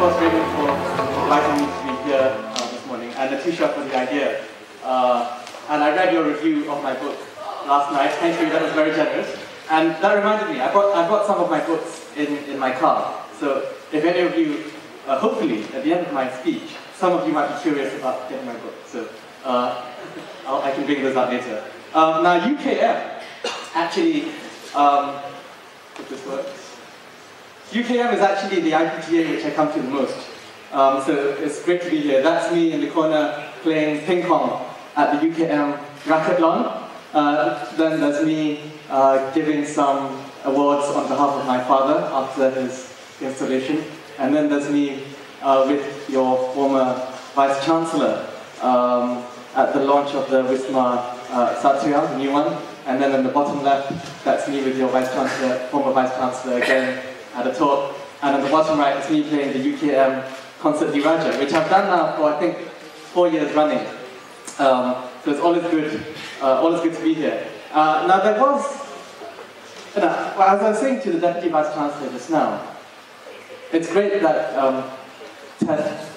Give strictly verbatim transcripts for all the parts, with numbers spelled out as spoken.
was very much for inviting me to be here uh, this morning, and Natisha for the idea. Uh, and I read your review of my book last night. Thank you, that was very generous. And that reminded me, I brought, I brought some of my books in, in my car. So if any of you, uh, hopefully, at the end of my speech, some of you might be curious about getting my book. So uh, I'll, I can bring those out later. Um, now, U K M, actually, um, if this works. U K M is actually the I P T A which I come to the most. Um, so it's great to be here. That's me in the corner playing ping pong at the U K M Racquetlon. Uh, then there's me uh, giving some awards on behalf of my father after his installation. And then there's me uh, with your former Vice-Chancellor um, at the launch of the Wisma uh, Satya, the new one. And then in the bottom left, that's me with your Vice-Chancellor, former Vice-Chancellor again at a talk. And on the bottom right, it's me playing the U K M Concert the Raja, which I've done now for, I think, four years running. Um, so it's always good, uh, always good to be here. Uh, now there was, you know, as I was saying to the Deputy Vice-Chancellor just now, it's great that um, TED,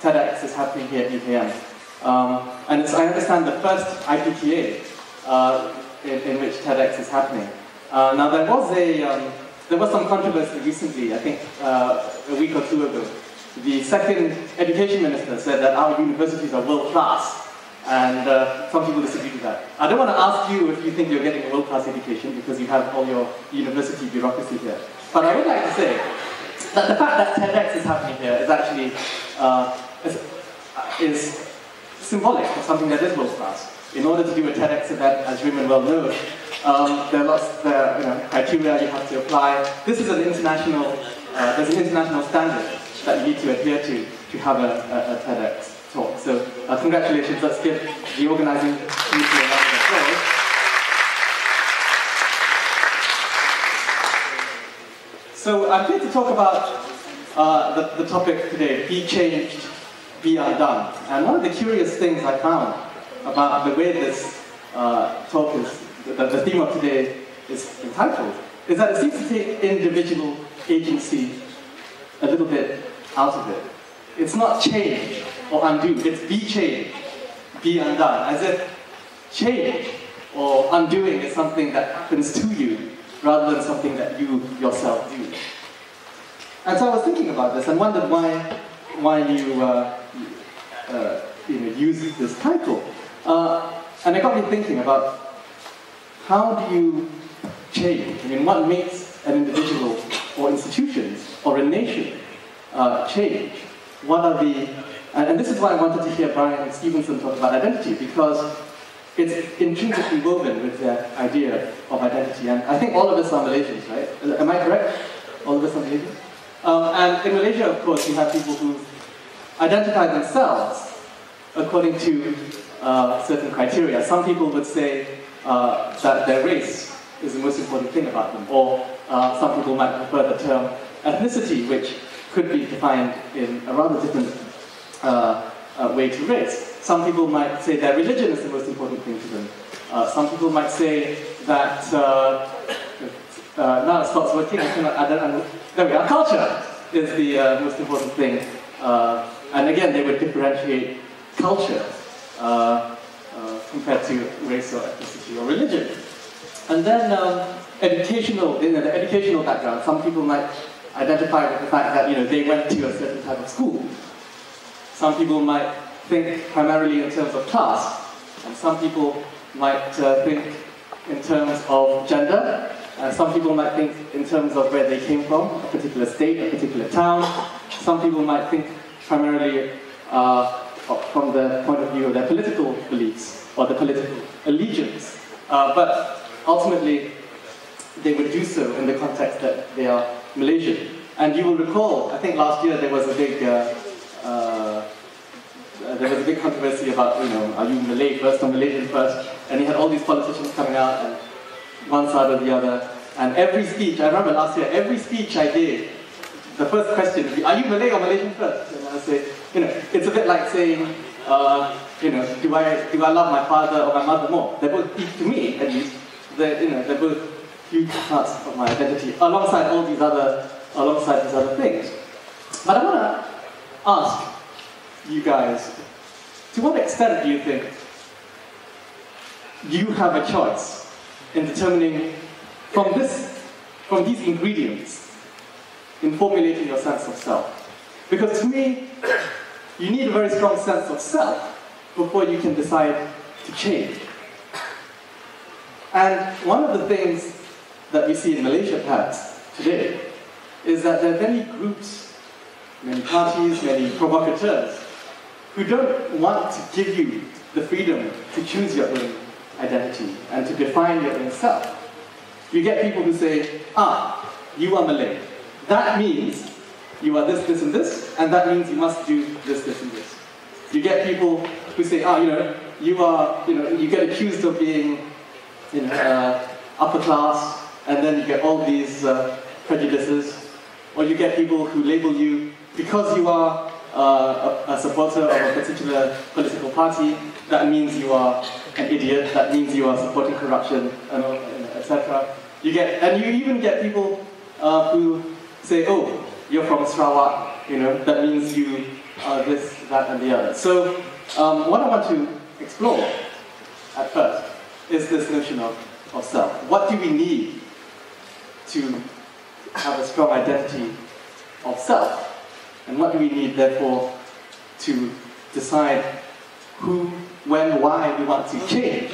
TEDx is happening here at U K M. Um, and it's, I understand, the first I P T A uh, in, in which TEDx is happening. Uh, now there was a, um, there was some controversy recently, I think uh, a week or two ago. The second education minister said that our universities are world-class. And uh, some people disagree with that. I don't want to ask you if you think you're getting a world-class education because you have all your university bureaucracy here. But I would like to say that the fact that TEDx is happening here is actually uh, is, is symbolic of something that is world-class. In order to do a TEDx event, as Raymond well knows, um, there are lots of uh, you know, criteria you have to apply. This is an international, uh, there's an international standard that you need to adhere to to have a, a, a TEDx. Talk. So, uh, congratulations. Let's give the organizing committee a round of applause. So, I'm here to talk about uh, the, the topic today, Be Changed, Be Undone. And one of the curious things I found about the way this uh, talk is, the, the theme of today is entitled, is that it seems to take individual agency a little bit out of it. It's not change or undo, it's be changed, be undone. As if change or undoing is something that happens to you rather than something that you yourself do. And so I was thinking about this and wondered why, why you, uh, uh, you know, use this title. Uh, and it got me thinking about how do you change? I mean, what makes an individual or institutions or a nation uh, change? What are the, and this is why I wanted to hear Brian Stevenson talk about identity, because it's intrinsically woven with the idea of identity. And I think all of us are Malaysians, right? Am I correct? All of us are Malaysians? Um, and in Malaysia, of course, you have people who identify themselves according to uh, certain criteria. Some people would say uh, that their race is the most important thing about them, or uh, some people might prefer the term ethnicity, which could be defined in a rather different uh, uh, way to race. Some people might say that religion is the most important thing to them. Uh, some people might say that, uh, uh, now it stops working, I cannot, I don't, I don't, there we are, culture is the uh, most important thing. Uh, and again, they would differentiate culture uh, uh, compared to race or ethnicity or religion. And then um, educational, in an educational background, some people might identify with the fact that, you know, they went to a certain type of school. Some people might think primarily in terms of class, and some people might uh, think in terms of gender, and some people might think in terms of where they came from, a particular state, a particular town. Some people might think primarily uh, from the point of view of their political beliefs or their political allegiance. Uh, but ultimately, they would do so in the context that they are Malaysian. And you will recall, I think last year there was a big, uh, uh, there was a big controversy about, you know, are you Malay first or Malaysian first? And you had all these politicians coming out, and one side or the other. And every speech, I remember last year, every speech I did, the first question would be, are you Malay or Malaysian first? And I would say, you know, it's a bit like saying, uh, you know, do I do I love my father or my mother more? They're both, to me at least, they're, you know, they're both huge parts of my identity, alongside all these other, alongside these other things. But I want to ask you guys, to what extent do you think you have a choice in determining from this, from these ingredients, in formulating your sense of self? Because to me, you need a very strong sense of self before you can decide to change. And one of the things that we see in Malaysia perhaps today is that there are many groups, many parties, many provocateurs who don't want to give you the freedom to choose your own identity and to define your own self. You get people who say, ah, you are Malay. That means you are this, this, and this, and that means you must do this, this, and this. You get people who say, ah, you know, you are, you know, you get accused of being, you know, uh, upper class, and then you get all these uh, prejudices. Or you get people who label you, because you are uh, a, a supporter of a particular political party, that means you are an idiot, that means you are supporting corruption, and, and et cetera. You get, and you even get people uh, who say, oh, you're from Sarawak, you know, that means you are this, that, and the other. So um, what I want to explore at first is this notion of, of self. What do we need to have a strong identity of self? And what do we need, therefore, to decide who, when, why we want to change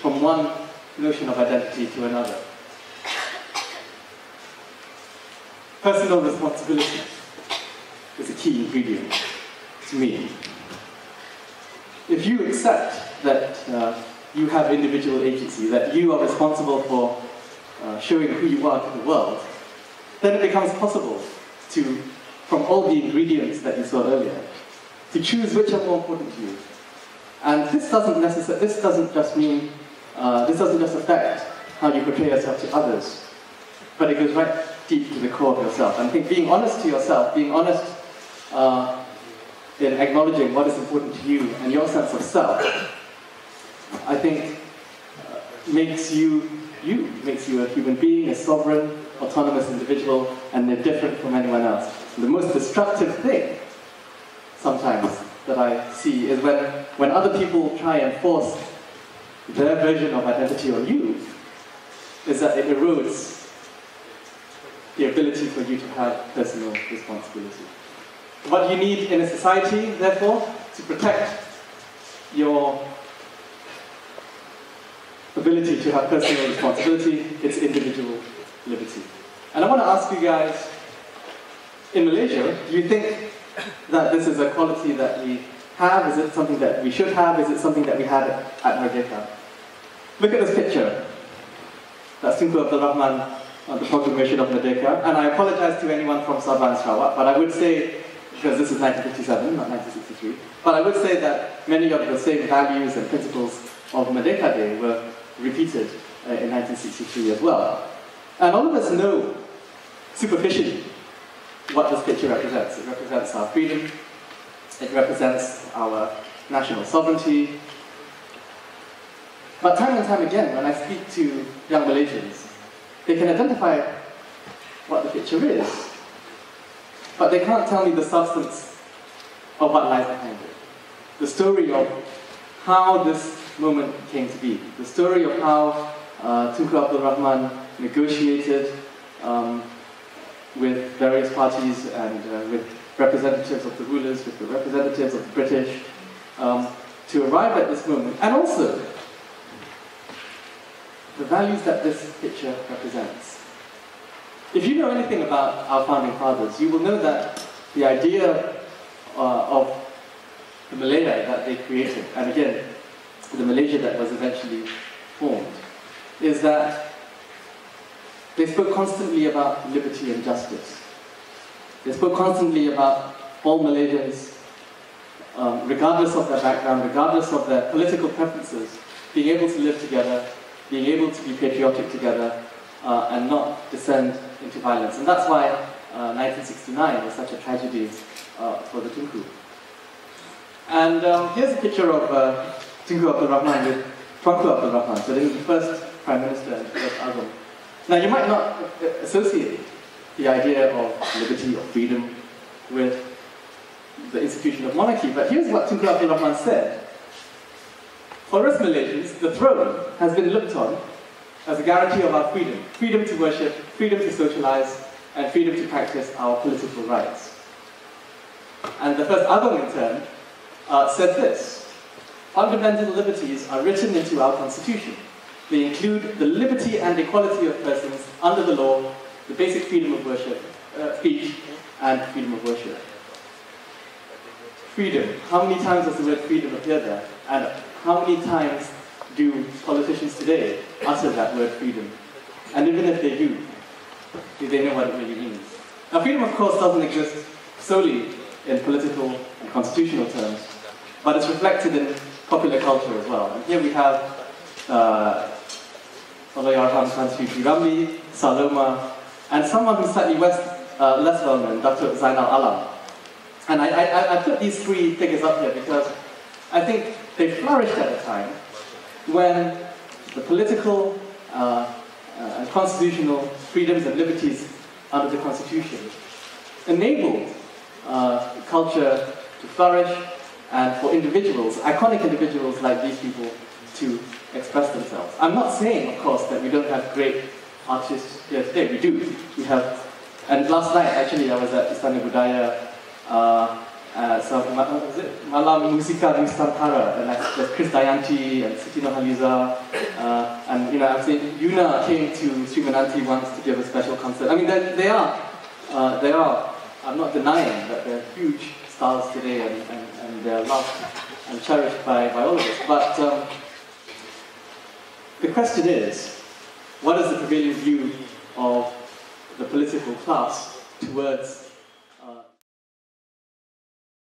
from one notion of identity to another? Personal responsibility is a key ingredient to me. If you accept that uh, you have individual agency, that you are responsible for uh, showing who you are to the world, then it becomes possible to, from all the ingredients that you saw earlier, to choose which are more important to you. And this doesn't necessarily, this doesn't just mean, uh, this doesn't just affect how you portray yourself to others, but it goes right deep to the core of yourself. And I think being honest to yourself, being honest uh, in acknowledging what is important to you and your sense of self, I think uh, makes you you, makes you a human being, a sovereign, autonomous individual, and they're different from anyone else. The most destructive thing sometimes that I see is when, when other people try and force their version of identity on you, is that it erodes the ability for you to have personal responsibility. What you need in a society, therefore, to protect your ability to have personal responsibility, it's individual liberty. And I want to ask you guys, in Malaysia, do you think that this is a quality that we have? Is it something that we should have? Is it something that we had at Merdeka? Look at this picture. That's Tunku Abdul Rahman on the proclamation of Merdeka. And I apologize to anyone from Sabah and Sarawak, but I would say, because this is nineteen fifty-seven, not nineteen sixty-three, but I would say that many of the same values and principles of Merdeka Day were repeated uh, in nineteen sixty-three as well. And all of us know, superficially, what this picture represents. It represents our freedom, it represents our national sovereignty. But time and time again, when I speak to young Malaysians, they can identify what the picture is, but they can't tell me the substance of what lies behind it. The story of how this moment came to be. The story of how uh, Tunku Abdul Rahman negotiated um, with various parties and uh, with representatives of the rulers, with the representatives of the British, um, to arrive at this moment. And also, the values that this picture represents. If you know anything about our founding fathers, you will know that the idea uh, of the Malaya that they created, and again, the Malaysia that was eventually formed, is that they spoke constantly about liberty and justice. They spoke constantly about all Malaysians, um, regardless of their background, regardless of their political preferences, being able to live together, being able to be patriotic together, uh, and not descend into violence. And that's why uh, nineteen sixty-nine was such a tragedy uh, for the Tunku. And um, here's a picture of uh, Tunku Abdul Rahman with Tunku Abdul Rahman. So he was the first Prime Minister and first Agam. Now, you might not associate the idea of liberty or freedom with the institution of monarchy. But here's what Tunku Abdul Rahman said. For us Malaysians, the throne has been looked on as a guarantee of our freedom. Freedom to worship, freedom to socialize, and freedom to practice our political rights. And the first other in turn uh, said this. Fundamental liberties are written into our constitution. They include the liberty and equality of persons under the law, the basic freedom of worship, uh, speech, and freedom of worship. Freedom. How many times does the word freedom appear there? And how many times do politicians today utter that word freedom? And even if they do, do they know what it really means? Now, freedom, of course, doesn't exist solely in political and constitutional terms, but it's reflected in popular culture as well. And here we have Allahyarham P. Ramlee, Saloma, and someone who's slightly west, uh, less well-known, Doctor Zainal Alam. And I, I, I put these three figures up here because I think they flourished at a time when the political uh, uh, and constitutional freedoms and liberties under the Constitution enabled uh, culture to flourish and for individuals, iconic individuals like these people, to express themselves. I'm not saying, of course, that we don't have great artists here today. We do. We have. And last night, actually, I was at Istana Budaya, uh, uh, so, was it? Malam Muzik Nusantara, and that's, that's Chris Dayanti and Siti Nurhaliza, uh, and you know, I've seen Yuna came to Sri Menanti once to give a special concert. I mean, they are, uh, they are. I'm not denying that they're huge stars today, and, and, and they're loved and cherished by by all of us. But um, the question is, what is the prevailing view of the political class towards uh